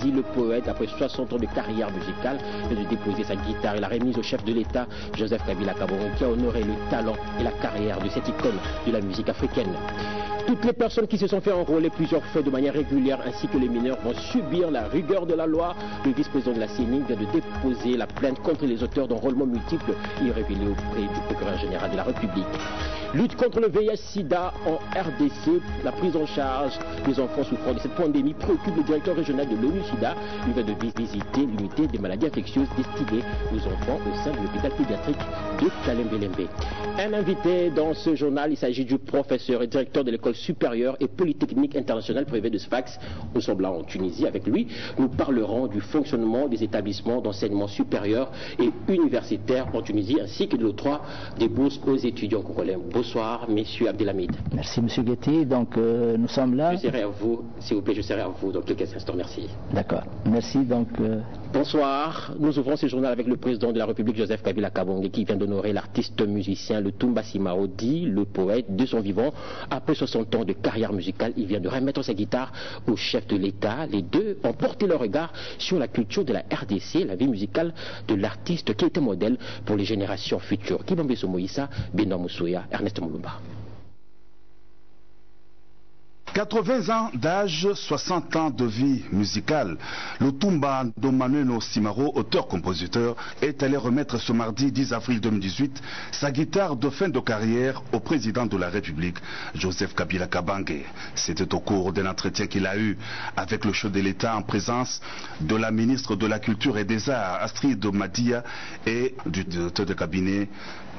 dit le poète, après 60 ans de carrière musicale, de déposer sa guitare et la remise au chef de l'État, Joseph Kabila Kabangé, qui a honoré le talent et la carrière de cette icône de la musique africaine. Toutes les personnes qui se sont fait enrôler plusieurs fois de manière régulière ainsi que les mineurs vont subir la rigueur de la loi. Le vice-président de la CENI vient de déposer la plainte contre les auteurs d'enrôlement multiple et révélé auprès du procureur général de la République. Lutte contre le VIH-Sida en RDC. La prise en charge des enfants souffrant de cette pandémie préoccupe le directeur régional de l'ONU-Sida. Il vient de visiter l'unité des maladies infectieuses destinées aux enfants au sein de l'hôpital pédiatrique de Kalembelembe. Un invité dans ce journal, il s'agit du professeur et directeur de l'école supérieure et polytechnique internationale privée de Sfax, au Sembla en Tunisie. Avec lui, nous parlerons du fonctionnement des établissements d'enseignement supérieur et universitaire en Tunisie, ainsi que de l'octroi des bourses aux étudiants congolais. Bonsoir, messieurs. Abdelhamid. Merci, monsieur Guetti. Donc, nous sommes là. Je serai à vous, s'il vous plaît, je serai à vous dans quelques instants. Merci. D'accord. Merci, donc... Bonsoir. Nous ouvrons ce journal avec le président de la République, Joseph Kabila Kabangé, qui vient d'honorer l'artiste musicien, le Tumba Sima Odi, le poète, de son vivant. Après 60 ans de carrière musicale, il vient de remettre sa guitare au chef de l'État. Les deux ont porté leur regard sur la culture de la RDC, la vie musicale de l'artiste qui était modèle pour les générations futures. Kibambe Somoïssa, Benoît Moussouya, Ernest Moulumba. 80 ans d'âge, 60 ans de vie musicale. Lutumba Ndomanueno Simaro, auteur-compositeur, est allé remettre ce mardi 10 avril 2018 sa guitare de fin de carrière au président de la République, Joseph Kabila Kabangé. C'était au cours d'un entretien qu'il a eu avec le chef de l'État en présence de la ministre de la Culture et des Arts, Astrid Madia, et du directeur de cabinet,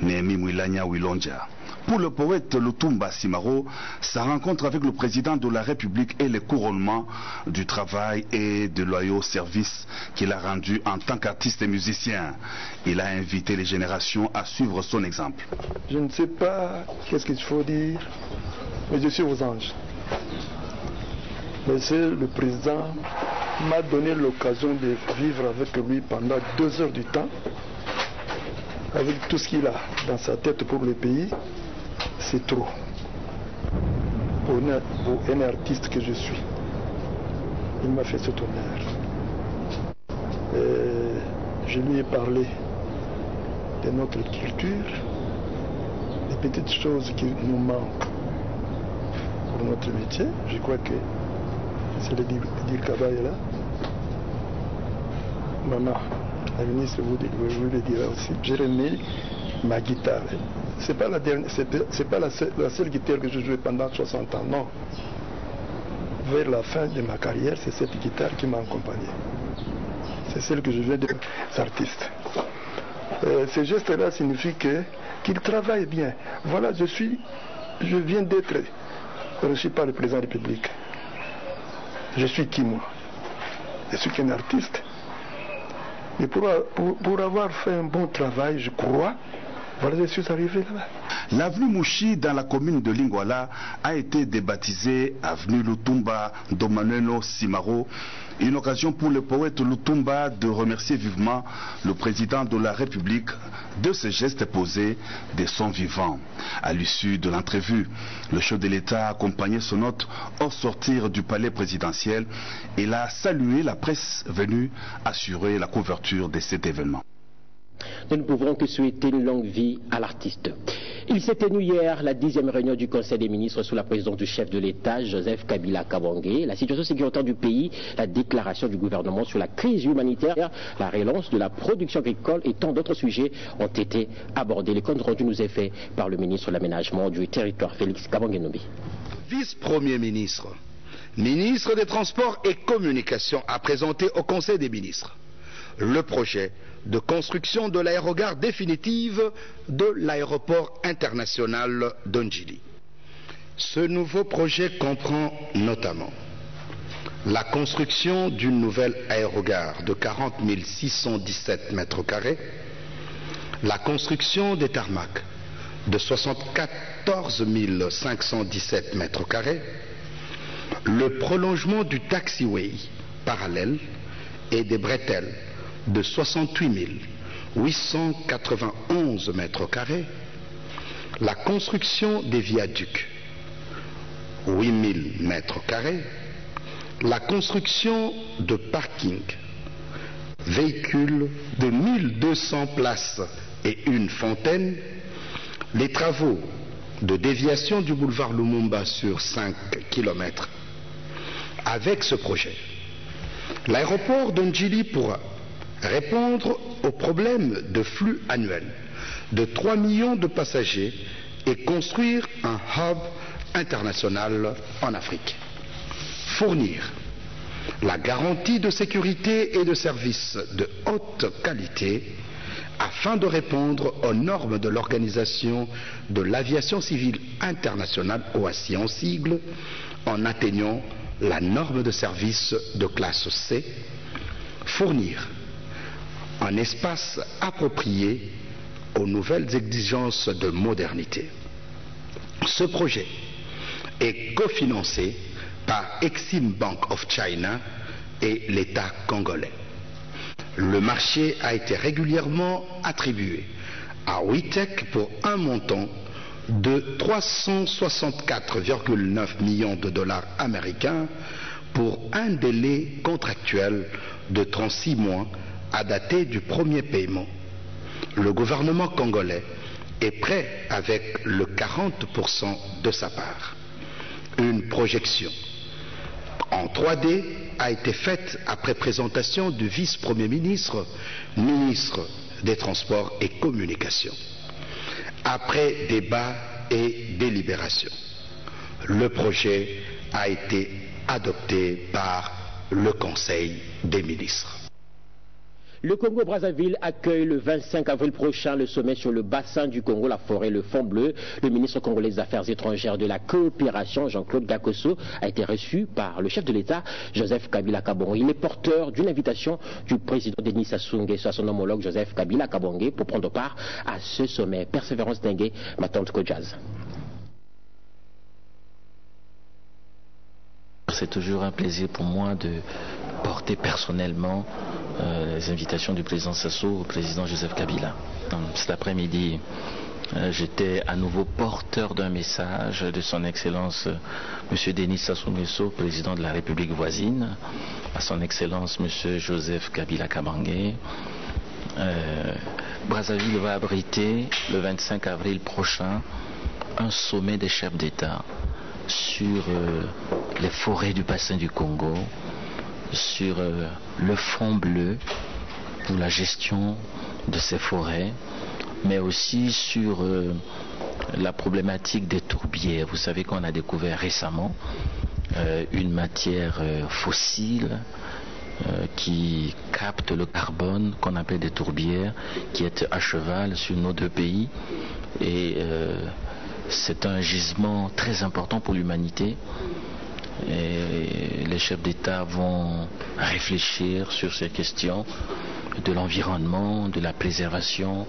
Nehemi Mwilania Wilondia. Pour le poète Lutumba Simaro, sa rencontre avec le président de la République est le couronnement du travail et de loyaux services qu'il a rendu en tant qu'artiste et musicien. Il a invité les générations à suivre son exemple. Je ne sais pas qu'est-ce qu'il faut dire, mais je suis aux anges. Monsieur le président m'a donné l'occasion de vivre avec lui pendant 2 heures du temps, avec tout ce qu'il a dans sa tête pour le pays. C'est trop pour un artiste que je suis. Il m'a fait cet honneur. Je lui ai parlé de notre culture, des petites choses qui nous manquent pour notre métier. Je crois que c'est le Dir Kabaye là. Maman, la ministre vous le dira aussi. J'ai remis ma guitare. Ce n'est pas la seule guitare que je jouais pendant 60 ans, non. Vers la fin de ma carrière, c'est cette guitare qui m'a accompagné. C'est celle que je viens de artiste. Ce geste-là signifie qu'il travaille bien. Voilà, je viens d'être reçu par le président de la République. Je suis qui, moi? Je suis qu'un artiste. Mais pour avoir fait un bon travail, je crois... Voilà, je suis arrivé là-bas. L'avenue Mouchi, dans la commune de Lingwala, a été débaptisée avenue Lutumba Ndomanueno Simaro. Une occasion pour le poète Lutumba de remercier vivement le président de la République de ce geste posé de son vivant. À l'issue de l'entrevue, le chef de l'État a accompagné son hôte au sortir du palais présidentiel. Il a salué la presse venue assurer la couverture de cet événement. Nous ne pouvons que souhaiter une longue vie à l'artiste. Il s'est tenu hier la 10e réunion du Conseil des ministres sous la présidence du chef de l'État, Joseph Kabila Kabangé. La situation sécuritaire du pays, la déclaration du gouvernement sur la crise humanitaire, la relance de la production agricole et tant d'autres sujets ont été abordés. Les comptes rendus nous est fait par le ministre de l'Aménagement du Territoire, Félix Kabangé-Nobi. Vice-premier ministre, ministre des Transports et Communications a présenté au Conseil des ministres le projet de construction de l'aérogare définitive de l'aéroport international d'Ondjili. Ce nouveau projet comprend notamment la construction d'une nouvelle aérogare de 40 617 mètres carrés, la construction des tarmacs de 74 517 mètres carrés, le prolongement du taxiway parallèle et des bretelles de 68 891 mètres carrés, la construction des viaducs, 8 000 mètres carrés, la construction de parkings, véhicules de 1200 places et une fontaine, les travaux de déviation du boulevard Lumumba sur 5 km. Avec ce projet, l'aéroport d'Ondjili pourra répondre aux problèmes de flux annuel de 3 millions de passagers et construire un hub international en Afrique. Fournir la garantie de sécurité et de services de haute qualité afin de répondre aux normes de l'Organisation de l'Aviation Civile Internationale, OACI en sigle, en atteignant la norme de service de classe C. Fournir un espace approprié aux nouvelles exigences de modernité. Ce projet est cofinancé par Exim Bank of China et l'État congolais. Le marché a été régulièrement attribué à WITEC pour un montant de 364,9 millions de dollars américains pour un délai contractuel de 36 mois à dater du premier paiement. Le gouvernement congolais est prêt avec le 40% de sa part. Une projection en 3D a été faite après présentation du vice-premier ministre, ministre des Transports et Communications. Après débat et délibération, le projet a été adopté par le Conseil des ministres. Le Congo-Brazzaville accueille le 25 avril prochain le sommet sur le bassin du Congo, la forêt, le fond bleu. Le ministre congolais des Affaires étrangères de la coopération, Jean-Claude Gakosso, a été reçu par le chef de l'État, Joseph Kabila Kabangé. Il est porteur d'une invitation du président Denis Sassou Nguesso à son homologue Joseph Kabila Kabangé pour prendre part à ce sommet. Persévérance Dengue, ma tante Kodjaz. C'est toujours un plaisir pour moi de porter personnellement les invitations du président Sassou au président Joseph Kabila. Cet après-midi, j'étais à nouveau porteur d'un message de son Excellence M. Denis Sassou Nguesso, président de la République voisine, à son Excellence M. Joseph Kabila Kabangé. Brazzaville va abriter le 25 avril prochain un sommet des chefs d'État sur les forêts du bassin du Congo, sur le fond bleu pour la gestion de ces forêts, mais aussi sur la problématique des tourbières. Vous savez qu'on a découvert récemment une matière fossile qui capte le carbone qu'on appelle des tourbières, qui est à cheval sur nos deux pays, et c'est un gisement très important pour l'humanité. Et les chefs d'État vont réfléchir sur ces questions de l'environnement, de la préservation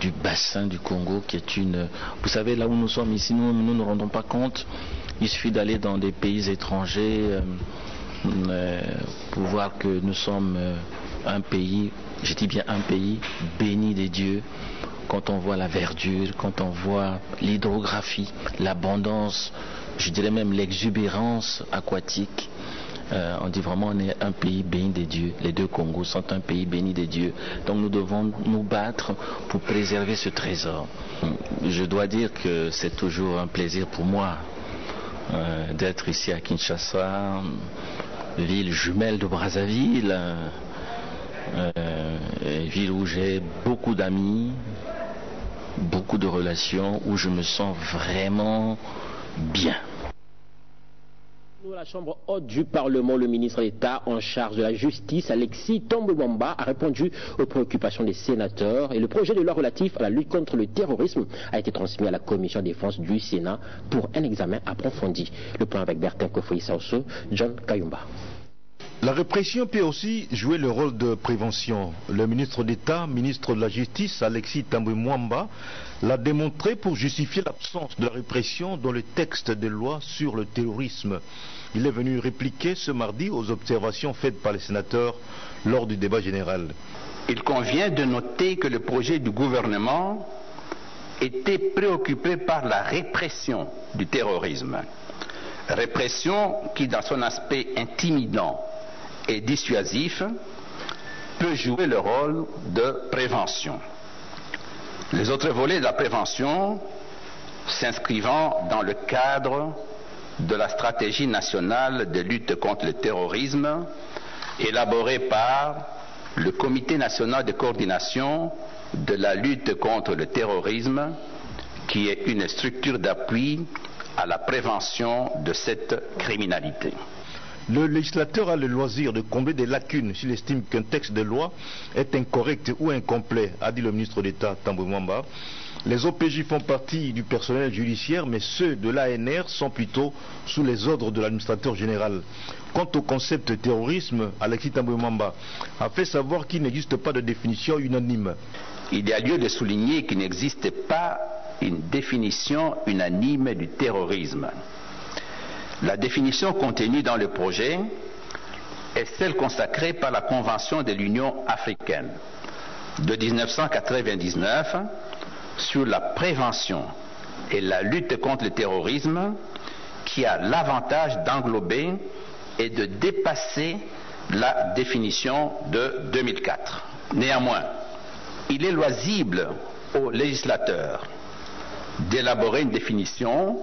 du bassin du Congo qui est une... Vous savez, là où nous sommes ici, nous ne nous rendons pas compte. Il suffit d'aller dans des pays étrangers pour voir que nous sommes un pays, je dis bien un pays, béni des dieux. Quand on voit la verdure, quand on voit l'hydrographie, l'abondance, je dirais même l'exubérance aquatique, on dit vraiment on est un pays béni des dieux. Les deux Congos sont un pays béni des dieux. Donc nous devons nous battre pour préserver ce trésor. Je dois dire que c'est toujours un plaisir pour moi d'être ici à Kinshasa, ville jumelle de Brazzaville, ville où j'ai beaucoup d'amis, beaucoup de relations, où je me sens vraiment bien. La Chambre haute du Parlement, le ministre d'État en charge de la justice, Alexis Thambwe Mwamba, a répondu aux préoccupations des sénateurs et le projet de loi relatif à la lutte contre le terrorisme a été transmis à la Commission défense du Sénat pour un examen approfondi. Le point avec Bertin Kofoïsa, John Kayumba. La répression peut aussi jouer le rôle de prévention. Le ministre d'État, ministre de la Justice, Alexis Thambwe Mwamba, l'a démontré pour justifier l'absence de la répression dans le texte de loi sur le terrorisme. Il est venu répliquer ce mardi aux observations faites par les sénateurs lors du débat général. Il convient de noter que le projet du gouvernement était préoccupé par la répression du terrorisme. répression qui, dans son aspect intimidant et dissuasif, peut jouer le rôle de prévention. Les autres volets de la prévention, s'inscrivant dans le cadre de la stratégie nationale de lutte contre le terrorisme élaborée par le Comité national de coordination de la lutte contre le terrorisme, qui est une structure d'appui à la prévention de cette criminalité. Le législateur a le loisir de combler des lacunes s'il estime qu'un texte de loi est incorrect ou incomplet, a dit le ministre d'État Thambwe Mwamba. Les OPJ font partie du personnel judiciaire, mais ceux de l'ANR sont plutôt sous les ordres de l'administrateur général. Quant au concept terrorisme, Alexis Thambwe Mwamba a fait savoir qu'il n'existe pas de définition unanime. Il y a lieu de souligner qu'il n'existe pas une définition unanime du terrorisme. La définition contenue dans le projet est celle consacrée par la Convention de l'Union africaine de 1999 sur la prévention et la lutte contre le terrorisme, qui a l'avantage d'englober et de dépasser la définition de 2004. Néanmoins, il est loisible au législateur d'élaborer une définition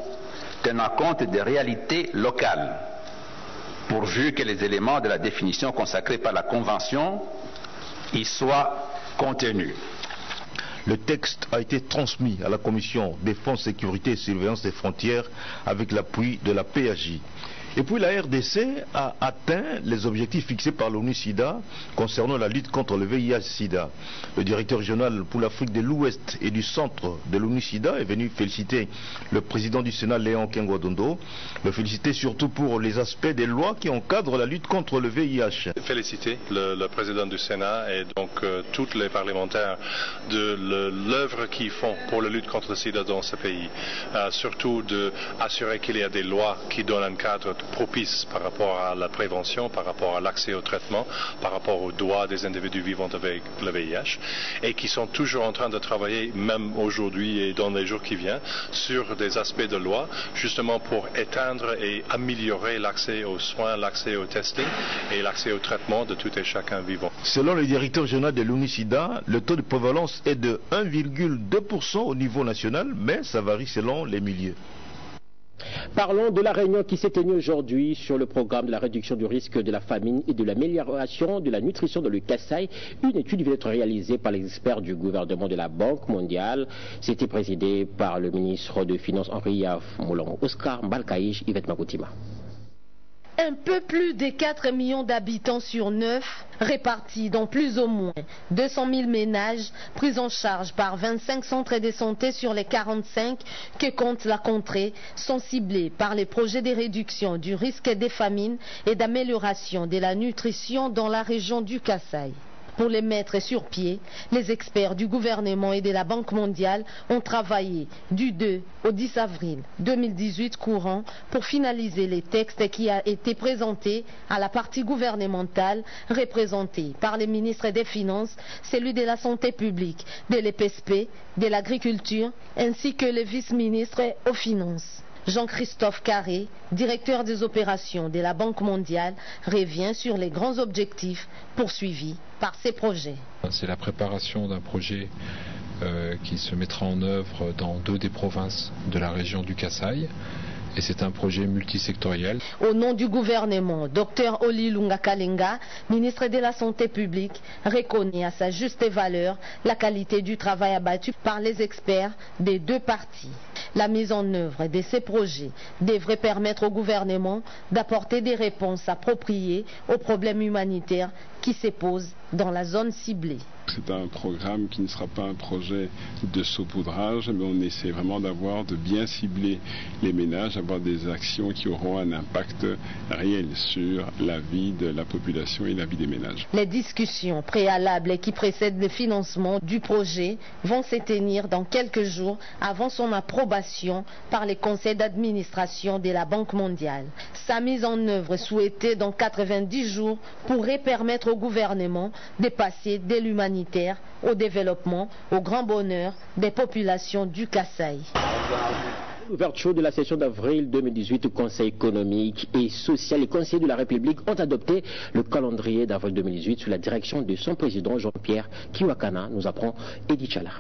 tenant compte des réalités locales, pourvu que les éléments de la définition consacrée par la Convention y soient contenus. Le texte a été transmis à la Commission Défense, Sécurité et Surveillance des frontières avec l'appui de la PAJ. Et puis la RDC a atteint les objectifs fixés par l'ONU-SIDA concernant la lutte contre le VIH-SIDA. Le directeur régional pour l'Afrique de l'Ouest et du Centre de l'ONU-SIDA est venu féliciter le président du Sénat, Léon Kenguadondo, le féliciter surtout pour les aspects des lois qui encadrent la lutte contre le VIH. Féliciter le président du Sénat et donc tous les parlementaires de l'œuvre qu'ils font pour la lutte contre le SIDA dans ce pays. Surtout d'assurer qu'il y a des lois qui donnent un cadre propice par rapport à la prévention, par rapport à l'accès au traitement, par rapport aux droits des individus vivant avec le VIH, et qui sont toujours en train de travailler, même aujourd'hui et dans les jours qui viennent, sur des aspects de loi, justement pour éteindre et améliorer l'accès aux soins, l'accès au testing et l'accès au traitement de tout et chacun vivant. Selon le directeur général de l'ONU-SIDA, le taux de prévalence est de 1,2% au niveau national, mais ça varie selon les milieux. Parlons de la réunion qui s'est tenue aujourd'hui sur le programme de la réduction du risque de la famine et de l'amélioration de la nutrition dans le Kasaï. Une étude vient d'être réalisée par les experts du gouvernement de la Banque mondiale. C'était présidé par le ministre de Finances Henri Yaf Moulan. Malkaïch Yvette Magoutima. Un peu plus de 4 millions d'habitants sur 9, répartis dans plus ou moins 200 000 ménages, pris en charge par 25 centres de santé sur les 45 que compte la contrée, sont ciblés par les projets de réduction du risque des famines et d'amélioration de la nutrition dans la région du Kasaï. Pour les mettre sur pied, les experts du gouvernement et de la Banque mondiale ont travaillé du 2 au 10 avril 2018 courant pour finaliser les textes qui ont été présentés à la partie gouvernementale représentée par les ministres des Finances, celui de la Santé publique, de l'EPSP, de l'Agriculture ainsi que le vice-ministre aux Finances. Jean-Christophe Carré, directeur des opérations de la Banque mondiale, revient sur les grands objectifs poursuivis par ces projets. C'est la préparation d'un projet qui se mettra en œuvre dans 2 des provinces de la région du Kasaï. Et c'est un projet multisectoriel. Au nom du gouvernement, Dr Oli Lungakalenga, ministre de la Santé publique, reconnaît à sa juste valeur la qualité du travail abattu par les experts des 2 parties. La mise en œuvre de ces projets devrait permettre au gouvernement d'apporter des réponses appropriées aux problèmes humanitaires qui se posent dans la zone ciblée. C'est un programme qui ne sera pas un projet de saupoudrage, mais on essaie vraiment de bien cibler les ménages, avoir des actions qui auront un impact réel sur la vie de la population et la vie des ménages. Les discussions préalables qui précèdent le financement du projet vont se tenir dans quelques jours avant son approbation par les conseils d'administration de la Banque mondiale. Sa mise en œuvre souhaitée dans 90 jours pourrait permettre au gouvernement de passer dès l'humanité au développement, au grand bonheur des populations du Kasaï. l'ouverture de la session d'avril 2018 au Conseil économique et social, les conseillers de la République ont adopté le calendrier d'avril 2018 sous la direction de son président Jean-Pierre Kiwakana, nous apprend Edith Chala.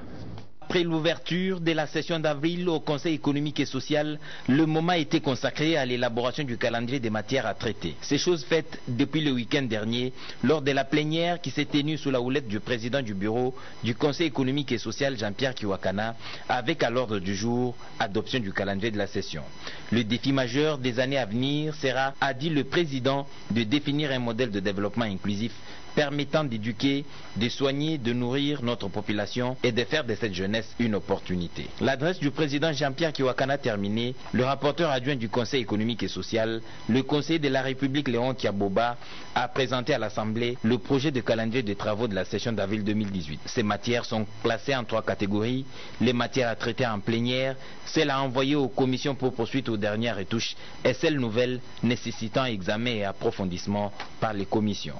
Après l'ouverture de la session d'avril au Conseil économique et social, le moment a été consacré à l'élaboration du calendrier des matières à traiter. Ces choses faites depuis le week-end dernier, lors de la plénière qui s'est tenue sous la houlette du président du bureau du Conseil économique et social, Jean-Pierre Kiwakana, avec à l'ordre du jour, adoption du calendrier de la session. Le défi majeur des années à venir sera, a dit le président, de définir un modèle de développement inclusif permettant d'éduquer, de soigner, de nourrir notre population et de faire de cette jeunesse une opportunité. L'adresse du président Jean-Pierre Kiwakana terminée, le rapporteur adjoint du Conseil économique et social, le conseiller de la République Léon Kiaboba, a présenté à l'Assemblée le projet de calendrier des travaux de la session d'avril 2018. Ces matières sont classées en 3 catégories. Les matières à traiter en plénière, celles à envoyer aux commissions pour poursuite aux dernières retouches et celles nouvelles nécessitant examen et approfondissement par les commissions.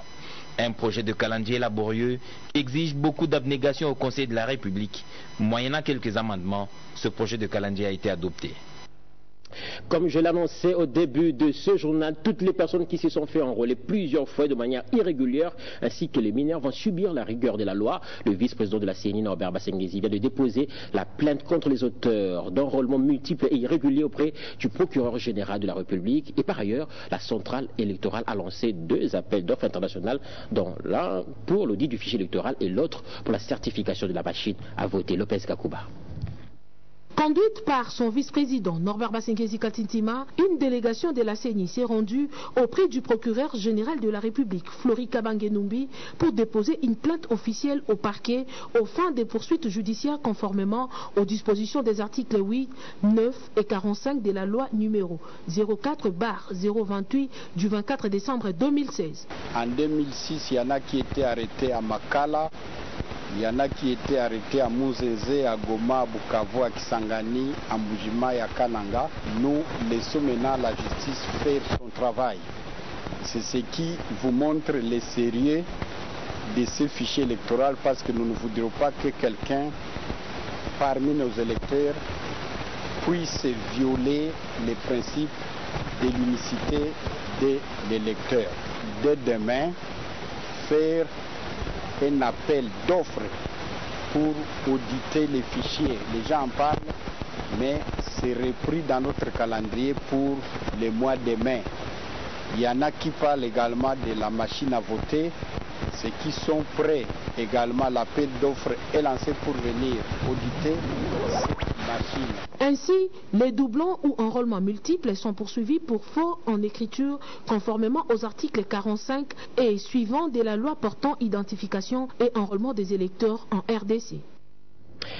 Un projet de calendrier laborieux qui exige beaucoup d'abnégation au Conseil de la République. Moyennant quelques amendements, ce projet de calendrier a été adopté. Comme je l'annonçais au début de ce journal, toutes les personnes qui se sont fait enrôler plusieurs fois de manière irrégulière, ainsi que les mineurs, vont subir la rigueur de la loi. Le vice-président de la CENI, Norbert Basengezi, vient de déposer la plainte contre les auteurs d'enrôlements multiples et irréguliers auprès du procureur général de la République. Et par ailleurs, la centrale électorale a lancé 2 appels d'offres internationales, dont l'un pour l'audit du fichier électoral et l'autre pour la certification de la machine à voter. Lopez Gacouba. Conduite par son vice-président Norbert Basengezi Katintima, une délégation de la CENI s'est rendue auprès du procureur général de la République, Félix Kabangé-Nobi, pour déposer une plainte officielle au parquet aux fins des poursuites judiciaires conformément aux dispositions des articles 8, 9 et 45 de la loi numéro 04/028 du 24 décembre 2016. En 2006, il y en a qui étaient arrêtés à Makala. Il y en a qui étaient arrêtés à Mouzézé, à Goma, à Bukavu, à Kisangani, à Mbujima et à Kananga. Nous laissons maintenant la justice faire son travail. C'est ce qui vous montre le sérieux de ce fichier électoral, parce que nous ne voudrions pas que quelqu'un parmi nos électeurs puisse violer les principes de l'unicité de l'électeur. Dès demain, faire un appel d'offres pour auditer les fichiers. Les gens en parlent, mais c'est repris dans notre calendrier pour les mois de mai. Il y en a qui parlent également de la machine à voter, ceux qui sont prêts également. L'appel d'offres est lancé pour venir auditer cette machine. Ainsi, les doublons ou enrôlements multiples sont poursuivis pour faux en écriture conformément aux articles 45 et suivants de la loi portant identification et enrôlement des électeurs en RDC.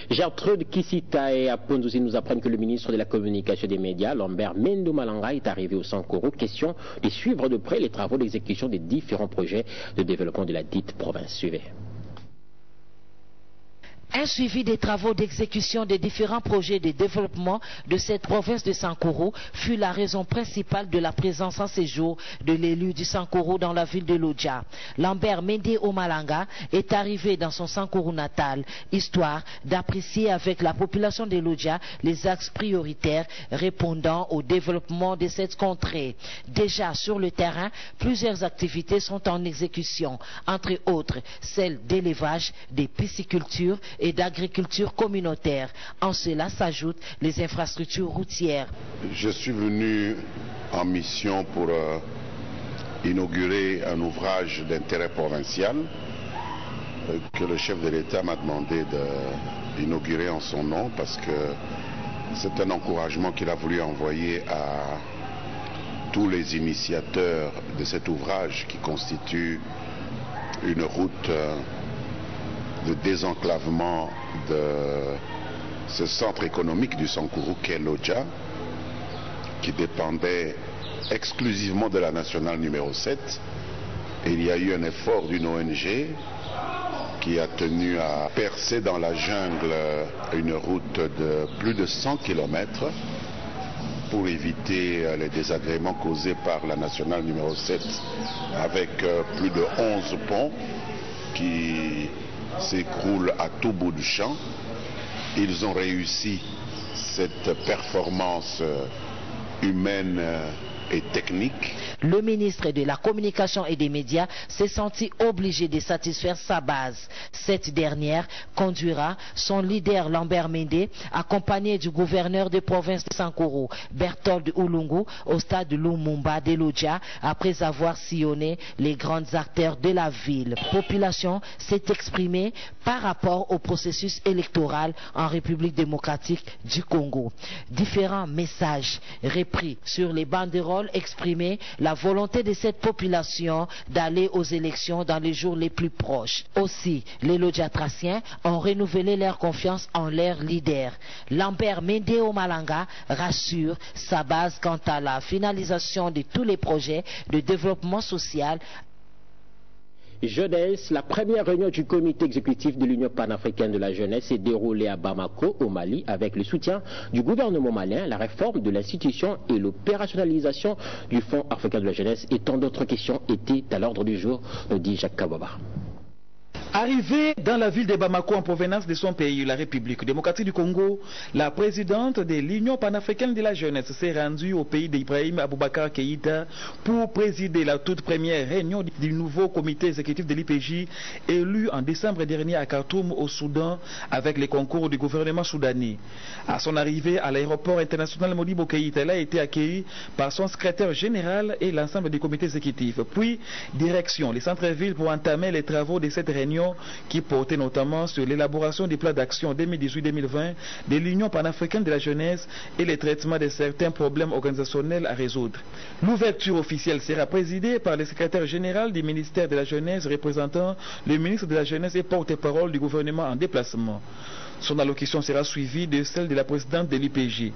Gertrude Kisita et Aponduzi nous apprennent que le ministre de la Communication et des Médias, Lambert Mende Omalanga, est arrivé au Sankoro. Question de suivre de près les travaux d'exécution des différents projets de développement de la dite province. Suivez. Un suivi des travaux d'exécution des différents projets de développement de cette province de Sankoro fut la raison principale de la présence en séjour de l'élu du Sankoro dans la ville de Lodja. Lambert Mende Omalanga est arrivé dans son Sankoro natal, histoire d'apprécier avec la population de Lodja les axes prioritaires répondant au développement de cette contrée. Déjà sur le terrain, plusieurs activités sont en exécution, entre autres celles d'élevage, des piscicultures et d'agriculture communautaire. En cela s'ajoutent les infrastructures routières. Je suis venu en mission pour inaugurer un ouvrage d'intérêt provincial que le chef de l'État m'a demandé d'inaugurer en son nom, parce que c'est un encouragement qu'il a voulu envoyer à tous les initiateurs de cet ouvrage qui constitue une route de désenclavement de ce centre économique du Sankoro qu'est Lodja, qui dépendait exclusivement de la nationale numéro 7. Et il y a eu un effort d'une ONG qui a tenu à percer dans la jungle une route de plus de 100 km pour éviter les désagréments causés par la nationale numéro 7, avec plus de 11 ponts qui s'écroule à tout bout du champ. Ils ont réussi cette performance humaine et technique. Le ministre de la Communication et des Médias s'est senti obligé de satisfaire sa base. Cette dernière conduira son leader Lambert Mende, accompagné du gouverneur de province de Sankoro, Berthold Ulungu, au stade Lumumba de Lodja, après avoir sillonné les grandes artères de la ville. La population s'est exprimée par rapport au processus électoral en République démocratique du Congo. Différents messages repris sur les banderoles exprimaient la volonté de cette population d'aller aux élections dans les jours les plus proches. Aussi, les Lodjatraciens ont renouvelé leur confiance en leur leader. Lambert Mende Omalanga rassure sa base quant à la finalisation de tous les projets de développement social. Jeunesse, la première réunion du comité exécutif de l'Union panafricaine de la jeunesse s'est déroulée à Bamako, au Mali, avec le soutien du gouvernement malien, la réforme de l'institution et l'opérationnalisation du Fonds africain de la jeunesse et tant d'autres questions étaient à l'ordre du jour, dit Jacques Kababa. Arrivée dans la ville de Bamako en provenance de son pays, la République démocratique du Congo, la présidente de l'Union panafricaine de la jeunesse s'est rendue au pays d'Ibrahim Aboubacar Keïta pour présider la toute première réunion du nouveau comité exécutif de l'IPJ, élu en décembre dernier à Khartoum au Soudan avec les concours du gouvernement soudanais. À son arrivée à l'aéroport international Modibo Keïta, elle a été accueillie par son secrétaire général et l'ensemble du comité exécutif. Puis, direction les centres-villes pour entamer les travaux de cette réunion qui portait notamment sur l'élaboration des plans d'action 2018-2020 de l'Union panafricaine de la jeunesse et le traitement de certains problèmes organisationnels à résoudre. L'ouverture officielle sera présidée par le secrétaire général du ministère de la jeunesse représentant le ministre de la jeunesse et porte-parole du gouvernement en déplacement. Son allocution sera suivie de celle de la présidente de l'IPJ.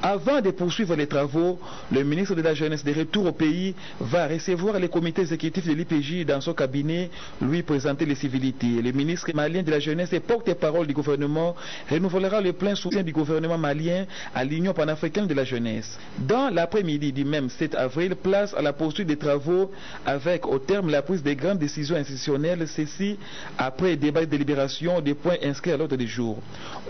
Avant de poursuivre les travaux, le ministre de la Jeunesse de retour au pays va recevoir les comités exécutifs de l'IPJ dans son cabinet, lui présenter les civilités. Le ministre malien de la Jeunesse et porte-parole du gouvernement renouvellera le plein soutien du gouvernement malien à l'Union panafricaine de la Jeunesse. Dans l'après-midi du même 7 avril, place à la poursuite des travaux avec, au terme, la prise des grandes décisions institutionnelles, ceci après débat et délibération des points inscrits à l'ordre du jour.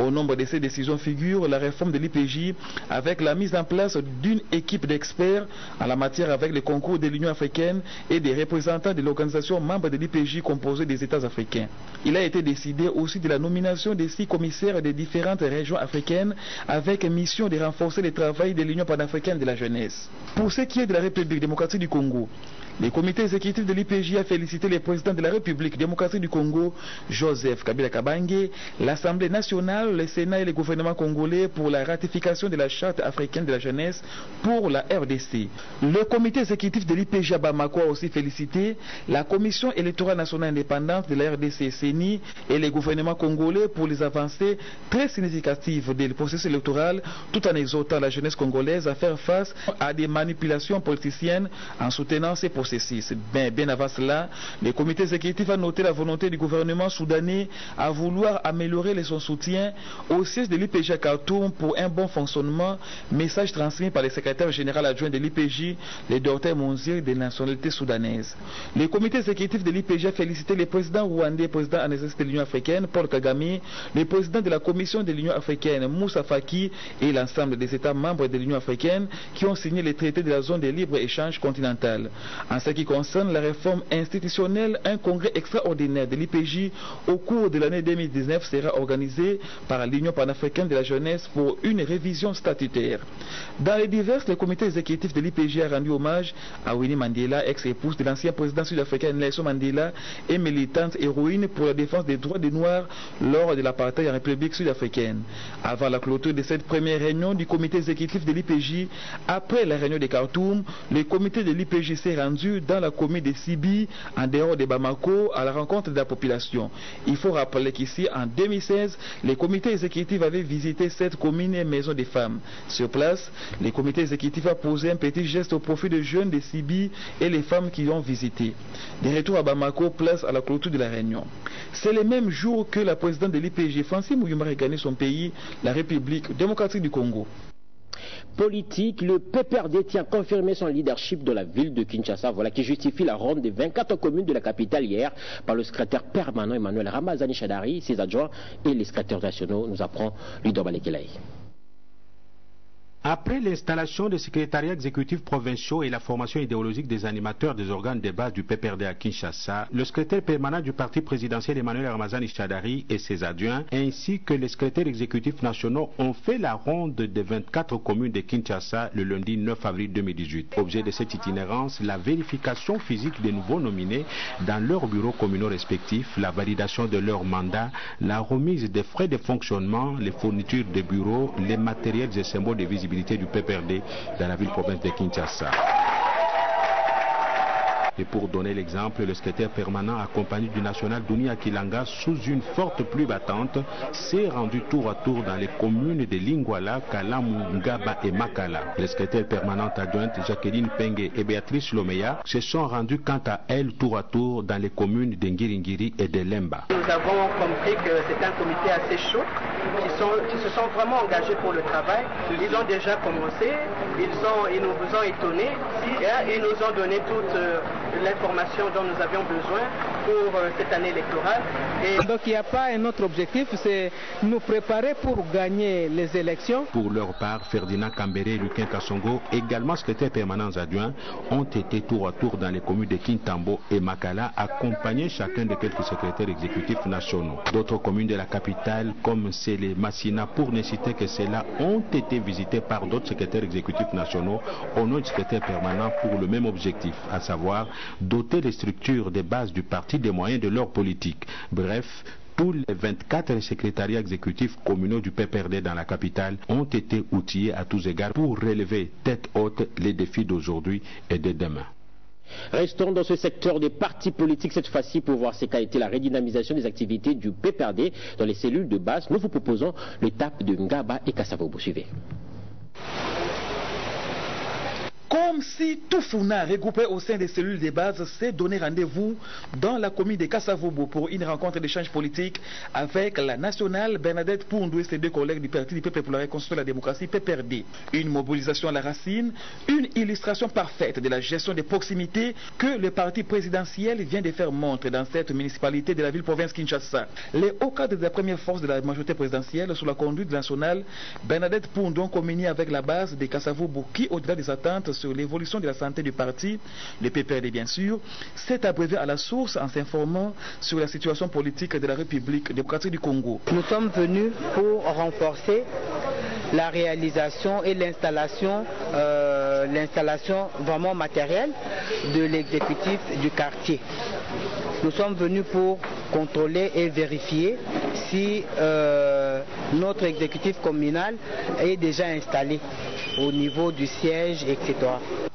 Au nombre de ces décisions figure la réforme de l'IPJ avec la mise en place d'une équipe d'experts en la matière avec les concours de l'Union africaine et des représentants de l'organisation membre de l'IPJ composée des États africains. Il a été décidé aussi de la nomination des 6 commissaires des différentes régions africaines avec mission de renforcer le travail de l'Union panafricaine de la jeunesse. Pour ce qui est de la République démocratique du Congo, le comité exécutif de l'IPJ a félicité le président de la République démocratique du Congo, Joseph Kabila Kabangé, l'Assemblée nationale, le Sénat et le gouvernement congolais pour la ratification de la Charte africaine de la jeunesse pour la RDC. Le comité exécutif de l'IPJ à Bamako a aussi félicité la Commission électorale nationale indépendante de la RDC, CENI et le gouvernement congolais pour les avancées très significatives du processus électoral, tout en exhortant la jeunesse congolaise à faire face à des manipulations politiciennes en soutenant ces processus. Bien avant cela, le comité exécutif a noté la volonté du gouvernement soudanais à vouloir améliorer son soutien au siège de l'IPJ à Khartoum pour un bon fonctionnement, message transmis par le secrétaire général adjoint de l'IPJ, le Dr Monzir des nationalités soudanaises. Le comité exécutif de l'IPJ a félicité le président rwandais, président en exercice de l'Union africaine, Paul Kagame, le président de la commission de l'Union africaine, Moussa Faki, et l'ensemble des États membres de l'Union africaine qui ont signé les traités de la zone de libre-échange continentale. En ce qui concerne la réforme institutionnelle, un congrès extraordinaire de l'IPJ au cours de l'année 2019 sera organisé par l'Union panafricaine de la jeunesse pour une révision statutaire. Dans les diverses, le comité exécutif de l'IPJ a rendu hommage à Winnie Mandela, ex-épouse de l'ancien président sud-africain Nelson Mandela et militante héroïne pour la défense des droits des Noirs lors de l'apartheid en République sud-africaine. Avant la clôture de cette première réunion du comité exécutif de l'IPJ, après la réunion de Khartoum, le comité de l'IPJ s'est rendu dans la commune de Sibi, en dehors de Bamako, à la rencontre de la population. Il faut rappeler qu'ici, en 2016, les comités exécutifs avaient visité cette commune et maison des femmes. Sur place, les comités exécutifs ont posé un petit geste au profit des jeunes de Sibi et les femmes qui l'ont visité. De retour à Bamako, place à la clôture de la réunion. C'est le même jour que la présidente de l'IPJ, Francine Mouyouma, regagnait son pays, la République démocratique du Congo. Politique, le PPRD tient à confirmer son leadership de la ville de Kinshasa, voilà qui justifie la ronde des 24 communes de la capitale hier par le secrétaire permanent Emmanuel Ramazani Shadary, ses adjoints et les secrétaires nationaux, nous apprend Lutumba Ndomanueno Simaro. Après l'installation des secrétariats exécutifs provinciaux et la formation idéologique des animateurs des organes de base du PPRD à Kinshasa, le secrétaire permanent du parti présidentiel Emmanuel Ramazani Shadary et ses adjoints, ainsi que les secrétaires exécutifs nationaux, ont fait la ronde des 24 communes de Kinshasa le lundi 9 avril 2018. Objet de cette itinérance, la vérification physique des nouveaux nominés dans leurs bureaux communaux respectifs, la validation de leur mandat, la remise des frais de fonctionnement, les fournitures des bureaux, les matériels et symboles de visibilité du PPRD dans la ville-province de Kinshasa. Et pour donner l'exemple, le secrétaire permanent accompagné du national Douni Akilanga, sous une forte pluie battante, s'est rendu tour à tour dans les communes de Lingwala, Kalamu, Ngaba et Makala. Les secrétaires permanentes adjointes Jacqueline Penge et Béatrice Lomeya se sont rendues quant à elles tour à tour dans les communes de Ngiringiri et de Lemba. Nous avons compris que c'est un comité assez chaud, qui se sont vraiment engagés pour le travail. Ils ont déjà commencé, ils nous ont étonnés, et ils nous ont donné toutes l'information dont nous avions besoin pour cette année électorale. Et donc il n'y a pas un autre objectif, c'est nous préparer pour gagner les élections. Pour leur part, Ferdinand Cambéré et Luquin Kassongo, également secrétaires permanents adjoints, ont été tour à tour dans les communes de Kintambo et Makala, accompagnés chacun de quelques secrétaires exécutifs nationaux. D'autres communes de la capitale, comme Sélé, Massina, pour ne citer que celles-là, ont été visitées par d'autres secrétaires exécutifs nationaux au nom de secrétaires permanents pour le même objectif, à savoir doter les structures des bases du parti des moyens de leur politique. Bref, tous les 24 secrétariats exécutifs communaux du PPRD dans la capitale ont été outillés à tous égards pour relever tête haute les défis d'aujourd'hui et de demain. Restons dans ce secteur des partis politiques cette fois-ci pour voir ce qu'a été la redynamisation des activités du PPRD dans les cellules de base. Nous vous proposons l'étape de Ngaba et Kassavobo. Suivez. Comme si tout Founa regroupé au sein des cellules de base s'est donné rendez-vous dans la commune de Kassavobo pour une rencontre d'échange politique avec la nationale Bernadette Poundou et ses deux collègues du Parti du Peuple populaire construit la démocratie PPRD. Une mobilisation à la racine, une illustration parfaite de la gestion des proximités que le parti présidentiel vient de faire montre dans cette municipalité de la ville-province Kinshasa. Les hauts cadres de la première force de la majorité présidentielle sous la conduite de la nationale Bernadette Poundou ont communié avec la base de Kassavobo qui, au-delà des attentes sur l'évolution de la santé du parti, le PPRD bien sûr, s'est abrévé à la source en s'informant sur la situation politique de la République démocratique du Congo. Nous sommes venus pour renforcer la réalisation et l'installation vraiment matérielle de l'exécutif du quartier. Nous sommes venus pour contrôler et vérifier si notre exécutif communal est déjà installé au niveau du siège, etc.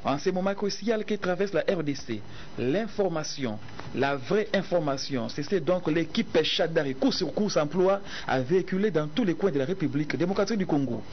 En ce moment crucial qui traverse la RDC, l'information, la vraie information, c'est donc l'équipe Shadary, coup sur coup, s'emploie à véhiculer dans tous les coins de la République démocratique du Congo.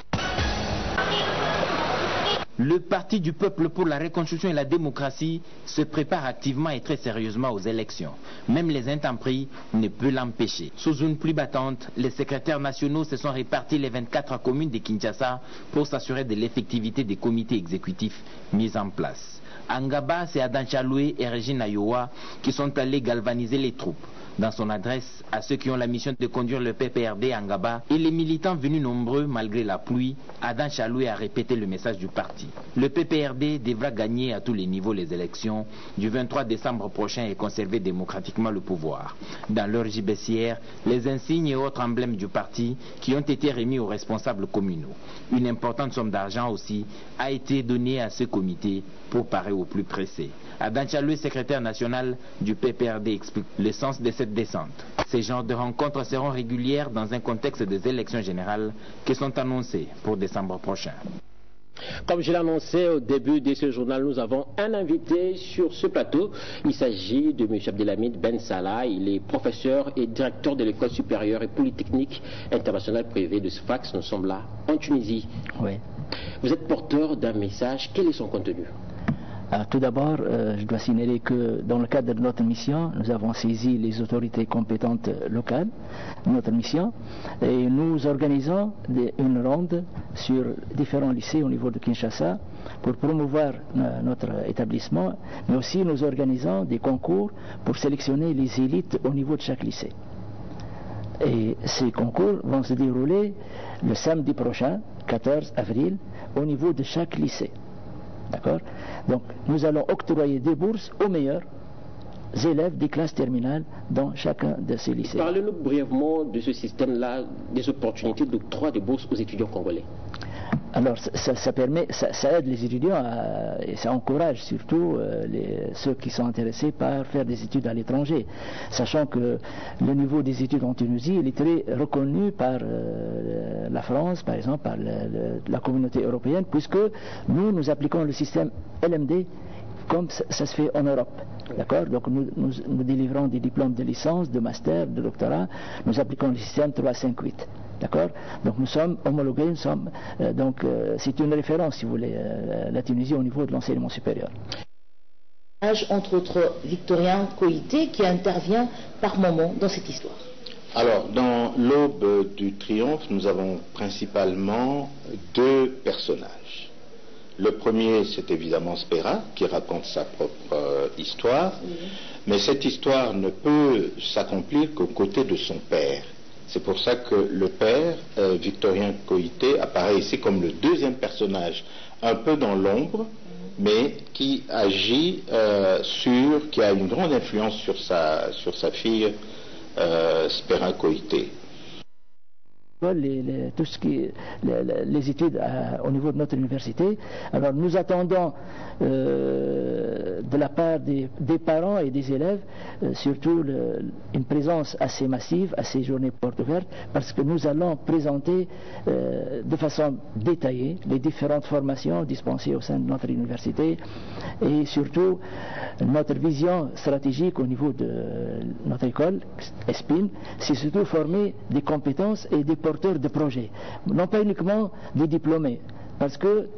Le Parti du Peuple pour la Reconstruction et la Démocratie se prépare activement et très sérieusement aux élections. Même les intempéries ne peuvent l'empêcher. Sous une pluie battante, les secrétaires nationaux se sont répartis les 24 communes de Kinshasa pour s'assurer de l'effectivité des comités exécutifs mis en place. Angaba, c'est Adam Chalwe et Régine Ayowa qui sont allés galvaniser les troupes. Dans son adresse à ceux qui ont la mission de conduire le PPRD à Ngaba et les militants venus nombreux malgré la pluie, Adam Chalwe a répété le message du parti. Le PPRD devra gagner à tous les niveaux les élections du 23 décembre prochain et conserver démocratiquement le pouvoir. Dans leur gibecière, les insignes et autres emblèmes du parti qui ont été remis aux responsables communaux. Une importante somme d'argent aussi a été donnée à ce comité pour parer au plus pressé. Adam Chalwe, secrétaire national du PPRD, explique le sens de cette descente. Ces genres de rencontres seront régulières dans un contexte des élections générales qui sont annoncées pour décembre prochain. Comme je l'annonçais au début de ce journal, nous avons un invité sur ce plateau. Il s'agit de M. Abdelhamid Ben Salah. Il est professeur et directeur de l'École supérieure et polytechnique internationale privée de Sfax. Nous sommes là en Tunisie. Oui. Vous êtes porteur d'un message. Quel est son contenu ? Alors, tout d'abord, je dois signaler que dans le cadre de notre mission, nous avons saisi les autorités compétentes locales, notre mission, et nous organisons une ronde sur différents lycées au niveau de Kinshasa pour promouvoir notre établissement, mais aussi nous organisons des concours pour sélectionner les élites au niveau de chaque lycée. Et ces concours vont se dérouler le samedi prochain, 14 avril, au niveau de chaque lycée. D'accord? Donc, nous allons octroyer des bourses aux meilleurs élèves des classes terminales dans chacun de ces lycées. Parlez-nous brièvement de ce système-là, des opportunités d'octroi de bourses aux étudiants congolais. Alors, ça aide les étudiants et ça encourage surtout ceux qui sont intéressés par faire des études à l'étranger, sachant que le niveau des études en Tunisie, il est très reconnu par la France, par exemple, par la communauté européenne, puisque nous appliquons le système LMD comme ça se fait en Europe. D'accord? Donc nous délivrons des diplômes de licence, de master, de doctorat, nous appliquons le système 358. D'accord? Donc nous sommes homologués, nous sommes, c'est une référence, si vous voulez, la Tunisie au niveau de l'enseignement supérieur. Entre autres, Victorien Coïté qui intervient par moment dans cette histoire. Alors, dans l'aube du triomphe, nous avons principalement deux personnages. Le premier, c'est évidemment Spera, qui raconte sa propre histoire, mais cette histoire ne peut s'accomplir qu'aux côtés de son père. C'est pour ça que le père, Victorien Coïté, apparaît ici comme le deuxième personnage, un peu dans l'ombre, mais qui agit qui a une grande influence sur sa fille Spera Coïté. Tout ce qui est les études au niveau de notre université. Alors nous attendons de la part des parents et des élèves surtout une présence assez massive à ces journées portes ouvertes, parce que nous allons présenter de façon détaillée les différentes formations dispensées au sein de notre université et surtout notre vision stratégique au niveau de notre école ESPIN. C'est surtout former des compétences et des porteurs de projets, non pas uniquement des diplômés, parce que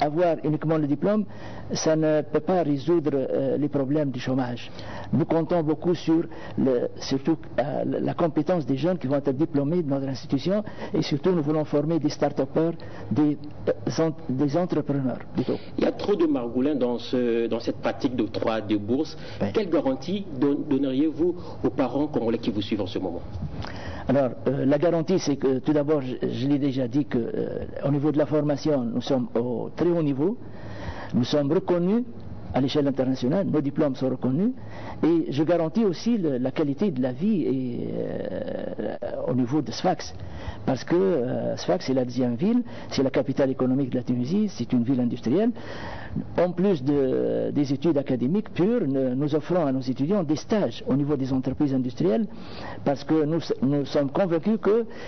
avoir uniquement le diplôme, ça ne peut pas résoudre les problèmes du chômage. Nous comptons beaucoup sur la compétence des jeunes qui vont être diplômés de notre institution, et surtout nous voulons former des start-upers, des entrepreneurs. Il y a trop de margoulins dans cette pratique d'octroi de bourses. Ouais. Quelle garantie donneriez-vous aux parents congolais qui vous suivent en ce moment? Alors, la garantie, c'est que, tout d'abord, je l'ai déjà dit, que au niveau de la formation, nous sommes au très haut niveau, nous sommes reconnus à l'échelle internationale, nos diplômes sont reconnus, et je garantis aussi la qualité de la vie et, au niveau de Sfax, parce que Sfax c'est la deuxième ville, c'est la capitale économique de la Tunisie, c'est une ville industrielle. En plus des études académiques pures, nous offrons à nos étudiants des stages au niveau des entreprises industrielles, parce que nous sommes convaincus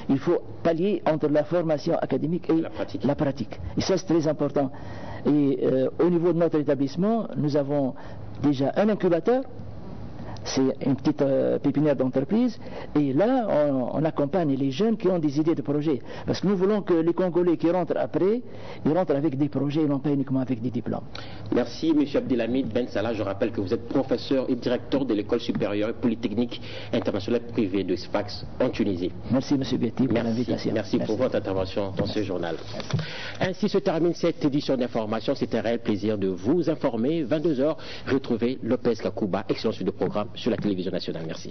qu'il faut pallier entre la formation académique et la pratique. Et ça c'est très important. Et au niveau de notre établissement, nous avons déjà un incubateur, c'est une petite pépinière d'entreprise, et là on accompagne les jeunes qui ont des idées de projets, parce que nous voulons que les Congolais qui rentrent après, ils rentrent avec des projets et non pas uniquement avec des diplômes. Merci M. Abdelhamid Ben Salah, je rappelle que vous êtes professeur et directeur de l'école supérieure et polytechnique internationale privée de Sfax en Tunisie. Merci M. Betti pour l'invitation. Merci pour votre intervention dans ce journal. Merci. Ainsi se termine cette édition d'information, c'est un réel plaisir de vous informer. 22h, retrouvez Lopez Gacouba, excellent suite de programme sur la télévision nationale. Merci.